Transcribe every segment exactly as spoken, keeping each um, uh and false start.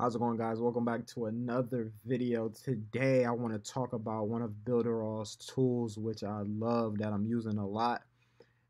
How's it going, guys? Welcome back to another video. Today I want to talk about one of Builderall's tools which I love, that I'm using a lot,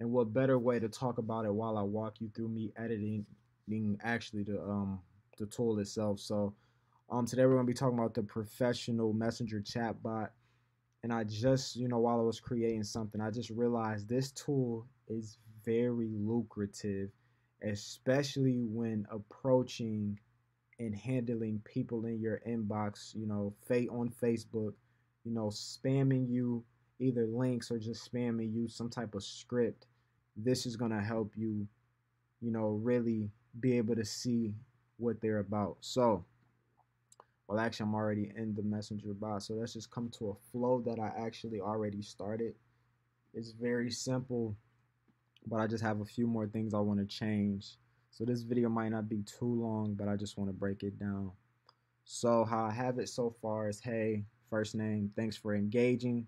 and what better way to talk about it while I walk you through me editing actually the um the tool itself. So um today we're going to be talking about the professional Messenger chatbot. And I just, you know, while I was creating something, I just realized this tool is very lucrative, especially when approaching and handling people in your inbox, you know, fate on Facebook, you know, spamming you either links or just spamming you some type of script. This is going to help you, you know, really be able to see what they're about. So, well, actually, I'm already in the Messenger bot, so let's just come to a flow that I actually already started. It's very simple, but I just have a few more things I want to change. So this video might not be too long, but I just want to break it down. So how I have it so far is, hey, first name, thanks for engaging.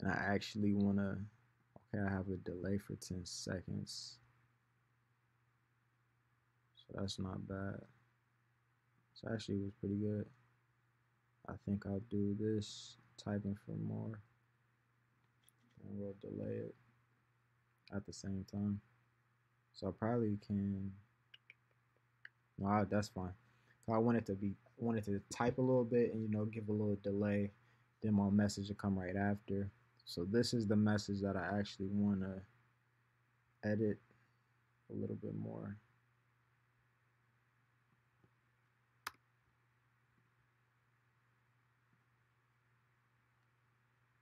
And I actually want to, okay, I have a delay for ten seconds. So that's not bad. So actually it was pretty good. I think I'll do this, typing for more. And we'll delay it at the same time. So I probably can, no, I, that's fine. So I wanted to be, wanted to type a little bit and, you know, give a little delay. Then my message will come right after. So this is the message that I actually want to edit a little bit more.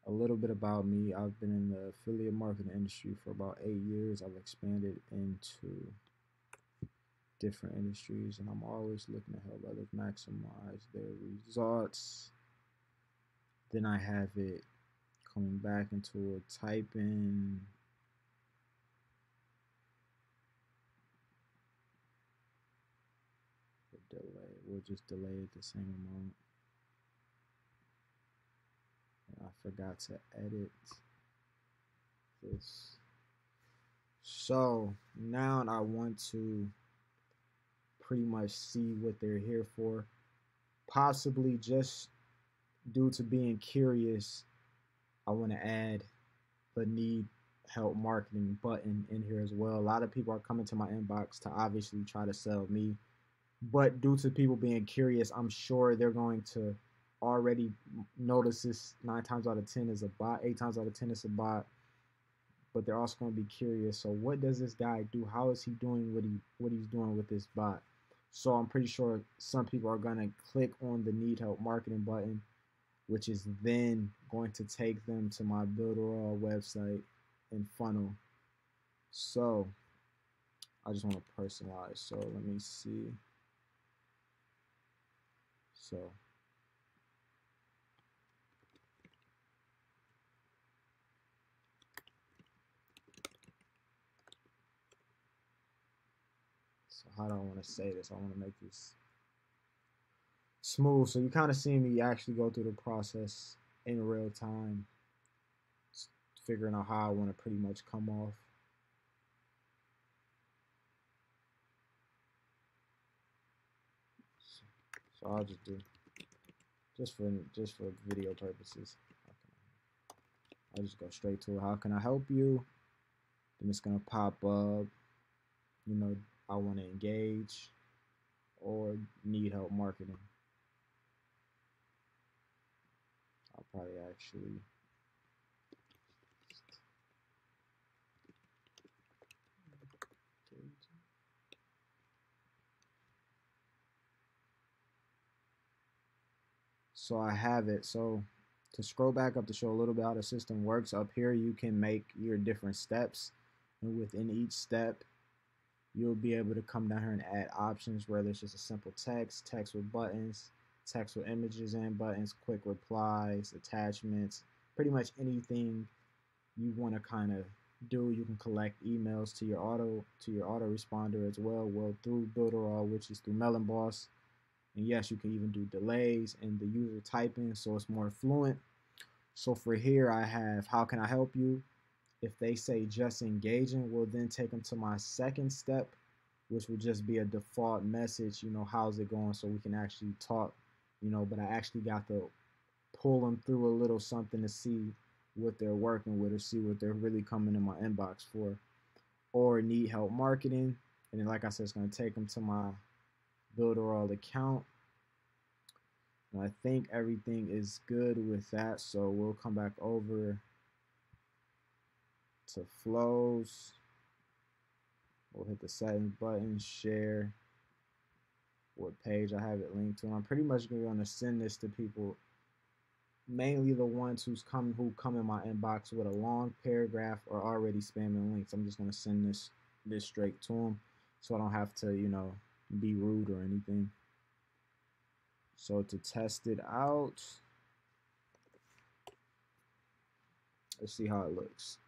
A little bit about me. I've been in the affiliate marketing industry for about eight years. I've expanded into different industries, and I'm always looking to help others maximize their results. Then I have it coming back into a typing. Delay. We'll just delay it the same amount. I forgot to edit this. So now I want to pretty much see what they're here for. Possibly just due to being curious, I want to add the need help marketing button in here as well. A lot of people are coming to my inbox to obviously try to sell me, but due to people being curious, I'm sure they're going to already notice this. Nine times out of ten is a bot, eight times out of ten is a bot, but they're also going to be curious. So what does this guy do? How is he doing what he what he's doing with this bot? So I'm pretty sure some people are going to click on the need help marketing button, which is then going to take them to my Builderall website and funnel. So I just want to personalize, so let me see. So how do I want to say this? I want to make this smooth. So you kind of see me actually go through the process in real time, figuring out how I want to pretty much come off. So I'll just do, just for just for video purposes, I'll just go straight to it. How can I help you? Then it's gonna pop up, you know, I want to engage or need help marketing. I'll probably actually so I have it. So to scroll back up to show a little bit how the system works, up here you can make your different steps, and within each step you'll be able to come down here and add options, whether it's just a simple text, text with buttons, text with images and buttons, quick replies, attachments, pretty much anything you want to kind of do. You can collect emails to your auto to your autoresponder as well, well through Builderall, which is through Melon Boss. And yes, you can even do delays and the user typing, so it's more fluent. So for here I have, how can I help you? If they say just engaging, we'll then take them to my second step, which would just be a default message, you know, how's it going, so we can actually talk, you know. But I actually got to pull them through a little something to see what they're working with or see what they're really coming in my inbox for or need help marketing. And then, like I said, it's going to take them to my Builderall account. And I think everything is good with that, so we'll come back over to flows. We'll hit the settings button, share what page I have it linked to. And I'm pretty much going to send this to people, mainly the ones who's come, who come in my inbox with a long paragraph or already spamming links. I'm just going to send this, this straight to them so I don't have to, you know, be rude or anything. So to test it out, let's see how it looks.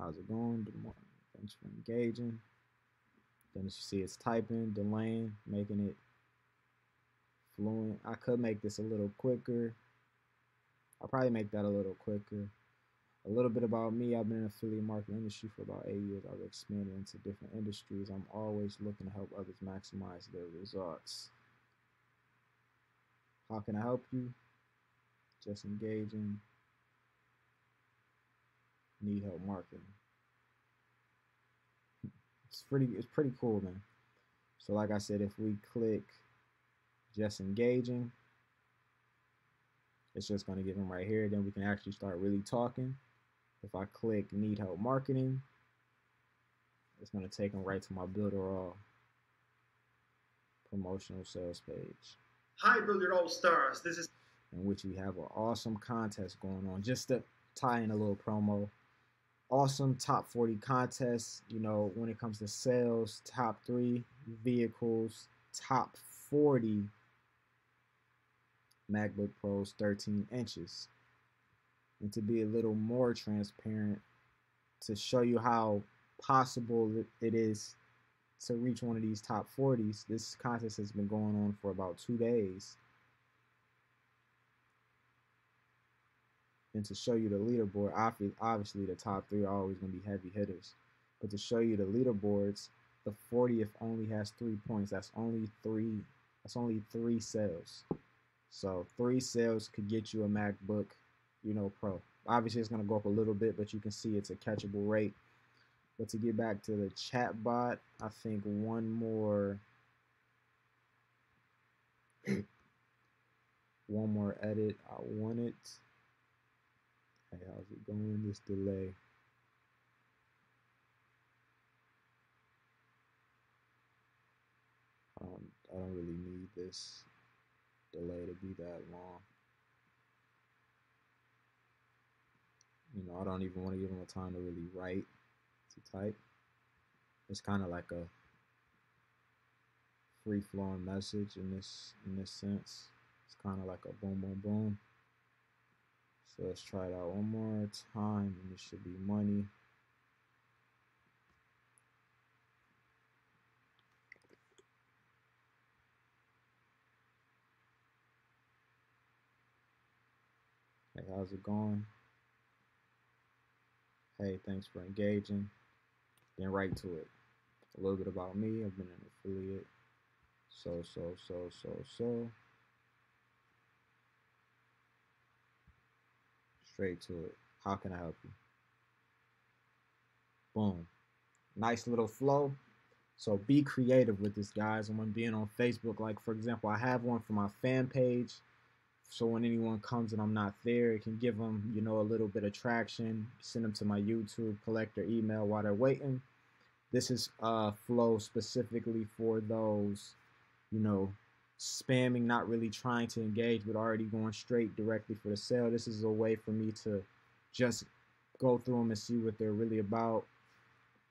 How's it going? Good morning. Thanks for engaging. Then you see it's typing, delaying, making it fluent. I could make this a little quicker. I'll probably make that a little quicker. A little bit about me. I've been in the affiliate marketing industry for about eight years. I've expanded into different industries. I'm always looking to help others maximize their results. How can I help you? Just engaging. Need help marketing. It's pretty, it's pretty cool, man. So like I said, if we click just engaging, it's just going to give them right here. Then we can actually start really talking. If I click need help marketing, it's going to take them right to my Builderall promotional sales page. Hi Builderall stars, this is in which we have an awesome contest going on. Just to tie in a little promo. Awesome top forty contests, you know, when it comes to sales, top three vehicles, top forty MacBook Pros thirteen inches. And to be a little more transparent, to show you how possible it is to reach one of these top forties, this contest has been going on for about two days. And to show you the leaderboard, obviously the top three are always going to be heavy hitters. But to show you the leaderboards, the fortieth only has three points. That's only three. That's only three sales. So three sales could get you a MacBook, you know, Pro. Obviously, it's going to go up a little bit, but you can see it's a catchable rate. But to get back to the chat bot, I think one more, one more edit. I want it. How's it going? This delay. Um, I don't really need this delay to be that long. You know, I don't even want to give them the time to really write, to type. It's kind of like a free-flowing message in this in this sense. It's kind of like a boom, boom, boom. So let's try it out one more time, and it should be money. Hey, how's it going? Hey, thanks for engaging. Then right to it. A little bit about me. I've been an affiliate. So, so, so, so, so. Straight to it. How can I help you? Boom. Nice little flow. So be creative with this, guys. And when being on Facebook, like for example, I have one for my fan page. So when anyone comes and I'm not there, it can give them, you know, a little bit of traction. Send them to my YouTube, collect their email while they're waiting. This is a flow specifically for those, you know, spamming, not really trying to engage, but already going straight directly for the sale. This is a way for me to just go through them and see what they're really about.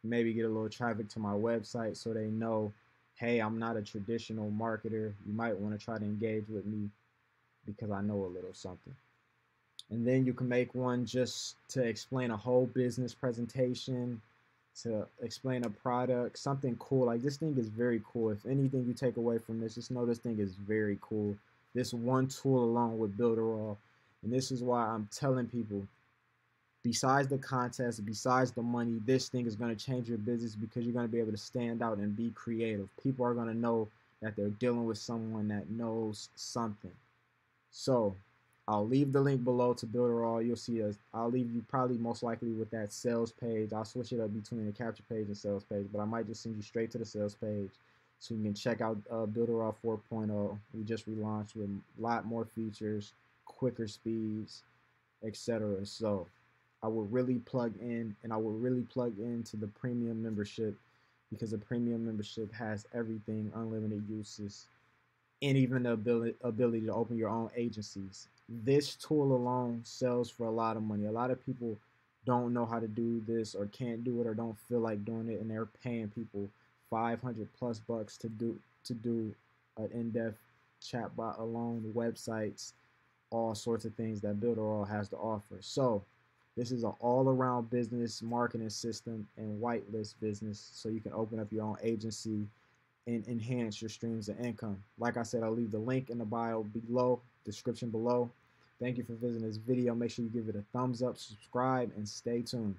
Maybe get a little traffic to my website so they know, hey, I'm not a traditional marketer. You might want to try to engage with me because I know a little something. And then you can make one just to explain a whole business presentation, to explain a product, something cool. Like this thing is very cool. If anything you take away from this, just know this thing is very cool. This one tool along with Builderall. And this is why I'm telling people, besides the contest, besides the money, this thing is going to change your business because you're going to be able to stand out and be creative. People are going to know that they're dealing with someone that knows something. So I'll leave the link below to Builderall. You'll see us. I'll leave you probably most likely with that sales page. I'll switch it up between the capture page and sales page, but I might just send you straight to the sales page so you can check out uh, Builderall four point oh. We just relaunched with a lot more features, quicker speeds, et cetera. So I will really plug in, and I will really plug into the premium membership, because the premium membership has everything, unlimited uses, and even the ability, ability to open your own agencies. This tool alone sells for a lot of money. A lot of people don't know how to do this, or can't do it, or don't feel like doing it, and they're paying people five hundred plus bucks to do to do an in-depth chatbot alone, websites, all sorts of things that Builderall has to offer. So this is an all-around business marketing system and whitelist business, so you can open up your own agency and enhance your streams of income. Like I said, I'll leave the link in the bio below, description below. Thank you for visiting this video. Make sure you give it a thumbs up, subscribe, and stay tuned.